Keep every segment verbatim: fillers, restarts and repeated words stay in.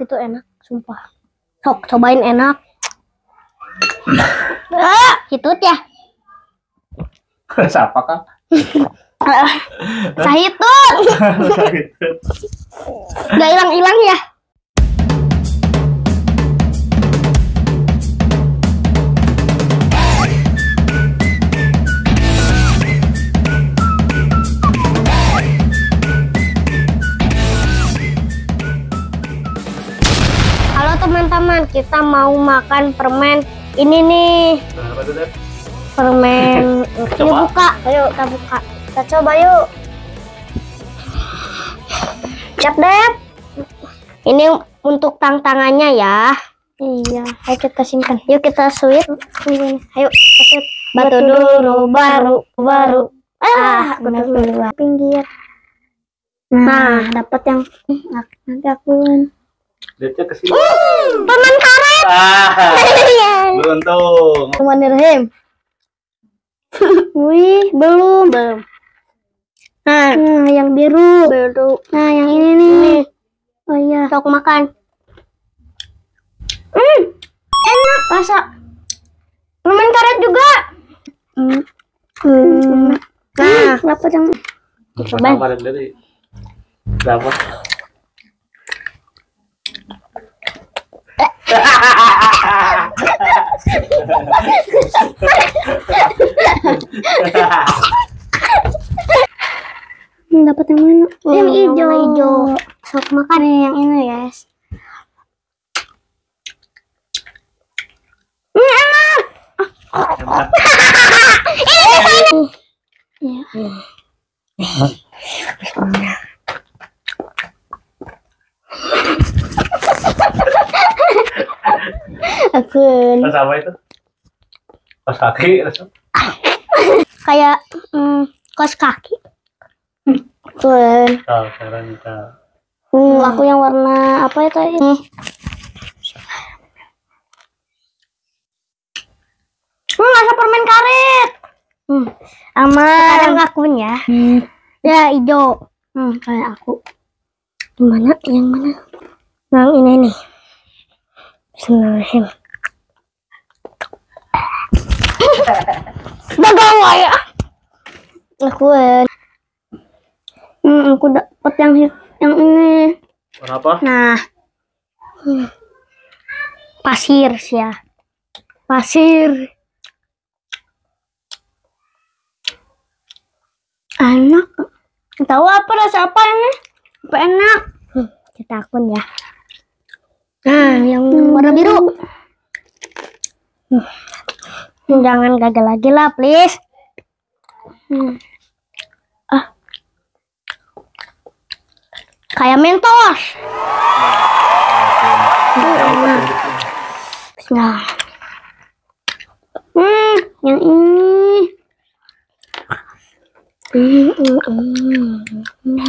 gitu enak, sumpah. Sok, cobain enak. Ah, gitu ya. Siapa kah? Sahit tuh. Gak hilang-hilang ya. Teman-teman, kita mau makan permen ini nih. Permen ini buka, ayo kita buka, kita coba yuk. Siap Dep, ini untuk tantangannya ya. Iya, ayo kita simpan. Yuk kita sweet, ayo sweet. Batu dulu baru baru ah, benar dulu pinggir. Nah, dapat yang nanti aku. Lihatnya ke sini. Hmm, teman karet. Ah, beruntung. Bismillahirrahmanirrahim. Wih, belum, belum. Nah, nah, yang biru. Biru. Nah, yang ini nih. Oh iya, sok makan. Hmm, enak rasa. Teman karet juga. Hmm. Hmm. Nah, dapat yang. Coba. Dapat. Dapat yang mana? Oh, yang hijau. Hijau. Sok makan yang ini, guys. Akun. Rasa apa itu? Kos kaki rasa. Kayak mm, kos kaki. Akun. Oh, sekarang kita. Hmm, aku yang warna apa itu ini? Hmm, rasa permen karet. Hmm, aman. Sekarang akun ya. Hmm. Ya hijau. Hmm, kayak aku. Gimana? Yang mana? Yang ini nih. Bismillahirrahmanirrahim. Bagaimana ya? Aku en. Hmm, aku dapat yang yang ini. Apa? Nah. Hmm. Pasir sih ya. Pasir. Enak. Tahu apa rasa apa ini? Apa enak? Hmm, kita akun ya. Nah, yang warna biru. Hmm. Jangan gagal lagi lah, please. Hmm. Ah. Kayak Mentos. Hmm. Nah. Hmm, yang ini. Hmm, hmm, hmm.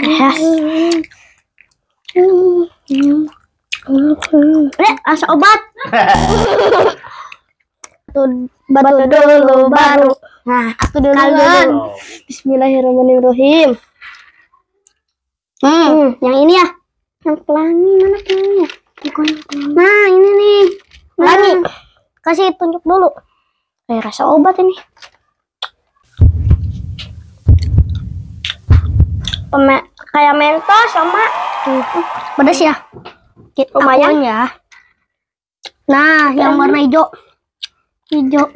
Yes. Hmm, hmm. Eh, asa obat. Tuh, batu dulu baru. Nah, aku dulu. Dulu. Bismillahirrahmanirrahim. Hmm, hmm, yang ini ya. Yang pelangi mana pelangi? Nah, ini nih. Pelangi. Nah. Kasih tunjuk dulu. Kayak rasa obat ini. Pema kayak Mentos sama pedas ya. Lumayan ya. Nah, yang, yang warna hijau. Hijau.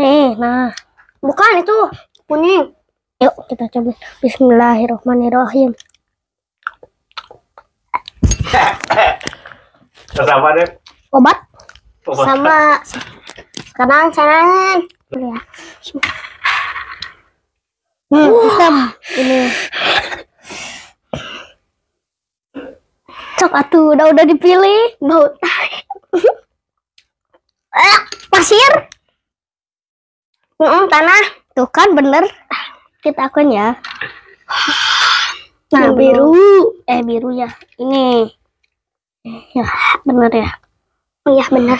Nih, nah. Bukan itu, kuning. Yuk, kita coba. Bismillahirrahmanirrahim. Sama deh. Obat. Obat. Sama. Sekarang cadangan. Ya. Hmm, uh. Hitam ini. Atuh udah udah dipilih bau tai. Eh, pasir. Mm-mm, tanah tuh kan bener, kita akuin ya. Nah, biru. biru eh biru ya ini ya bener ya. Oh ya bener.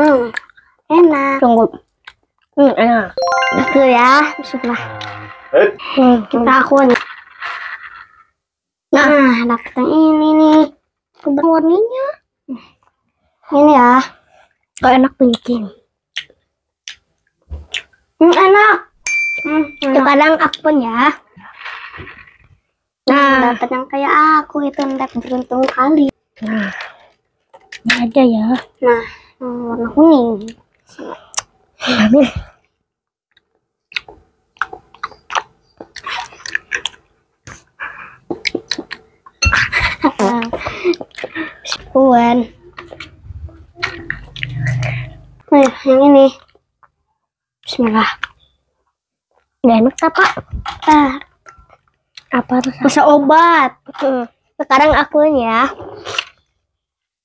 Hmm, enak. Tunggu. Hmm, enak itu ya. Bismillah. Hmm, kita akuin. Nah, dapet yang ini nih. Coba warnanya. Ini ya. Kok enak bikin. Hmm, enak. Hmm, kadang aku pun ya. Nah, dapet yang kayak aku itu ndak beruntung kali. Nah, ini aja ya. Nah, warna kuning. Amin. Puan. Nah, yang ini. Bismillah. Gak enak apa? Ah. Apa tuh? Masa obat. Hmm. Sekarang aku ya.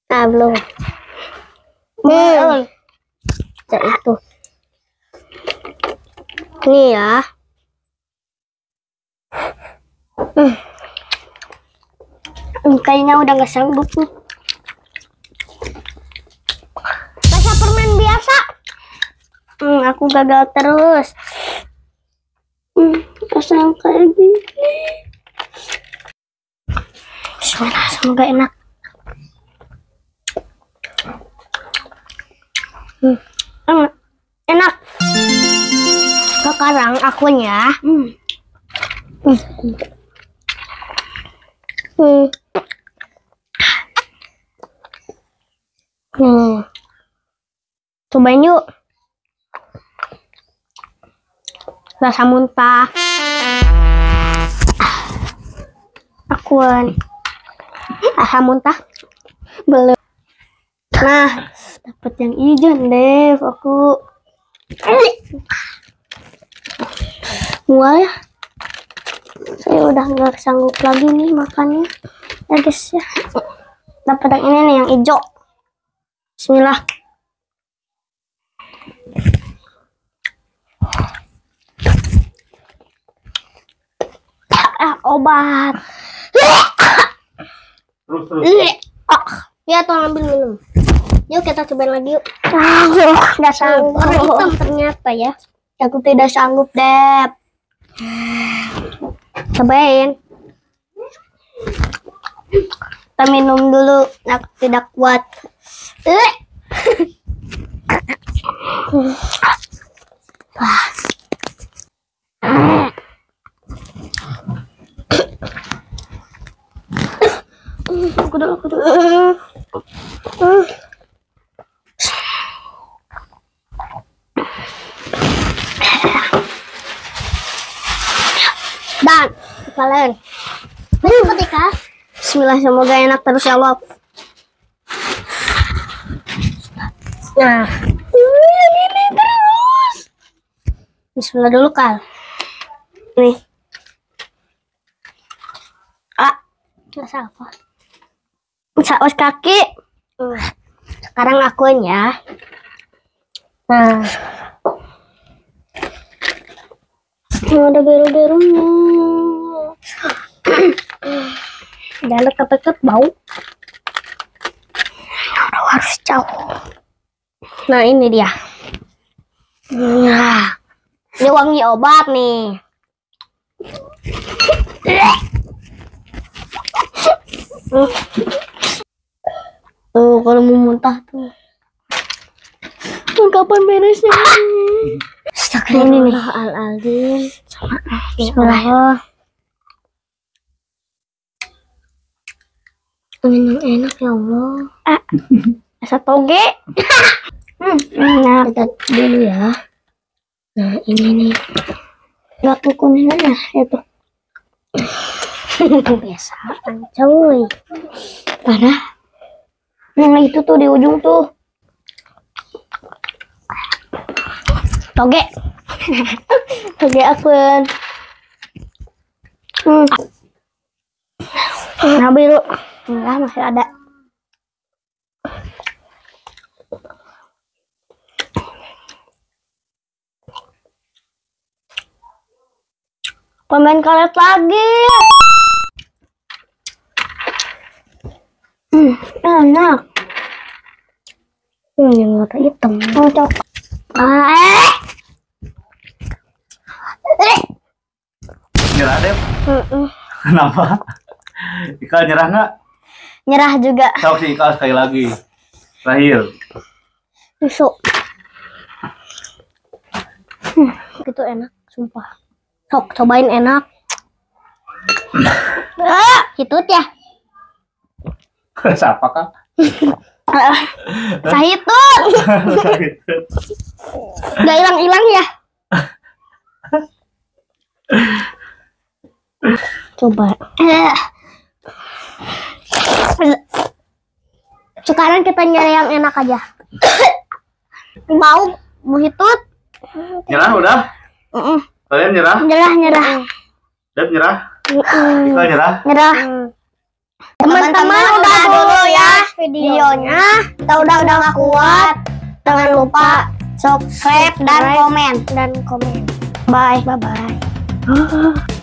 Nah, belum. Belum. Cek itu. Ini ya. Hmm. Kayaknya udah gak sanggup nih. Rasa permen biasa. Hmm, aku gagal terus. Hmm, rasanya kayak gini. Bismillah, semoga enak. Hmm, enak. Enak. Sekarang akunya. Hmm. Hmm. Hmm. Hmm. Cobain yuk. Rasa muntah. Akuan. Rasa muntah. Belum. Nah, dapat yang hijau deh aku. Mual ya. Saya udah nggak sanggup lagi nih makannya. Ya guys ya. Dapat yang ini nih yang hijau. Bismillah. Eh, obat. Terus, terus. Oh, ya tuh ambil minum. Yuk kita cobain lagi yuk. Nggak sanggup. Orang hitam ternyata ya. Aku tidak sanggup deh. Cobain. Kita minum dulu. Aku tidak kuat. Eh. Wah. Aku dulu, aku dulu. Dan kalian. Ini ketika bismillah, semoga enak terus ya Allah. Nah, ini terus. Bismillah dulu kal. Nih. Ah, rasa apa? Saus kaki. Sekarang akuin ya. Nah, ada biru-birunya. Ada lekap-lekap bau. Harus jauh. Nah, ini dia. Nah, ini wangi obat nih. Tuh, kalau mau muntah tuh. Kapan beresnya? Sekarang ini nih. Al-Aldim. Sama. Bismillah. Minum enak ya Allah. Ah, asa toge. Hmm, nah, kita dulu ya. Nah, ini nih. Aku kuning aja, ya tuh. Kebiasaan, cuy. Parah. Nah, itu tuh di ujung tuh. Toge. Toge akun. Hmm. Nah, biru. Nah, masih ada. Pemain karet lagi. Hmm, enak. Hmm, yang warna hitam. Oh, coklat. Ah, eh. Eh. Gila deh. Uh -uh. Kenapa? Ikal nyerah nggak? Nyerah juga. Tahu sih Ikal sekali lagi. Rahil. Besok. Hmm, itu enak, sumpah. Sok cobain enak. Ah, itu ya. Siapa kah? Sahitun. Sahitun. Gak hilang-hilang ya? Coba. Sekarang kita nyari yang enak aja. Mau muhitut? Nyerah udah? Uh-uh. Kalian nyerah? Nyerah, nyerah. Dap nyerah? Uh-uh. Ikal nyerah? Nyerah. Teman-teman udah dulu ya videonya. Kita udah udah gak kuat. Jangan lupa subscribe dan komen dan komen. Bye bye bye.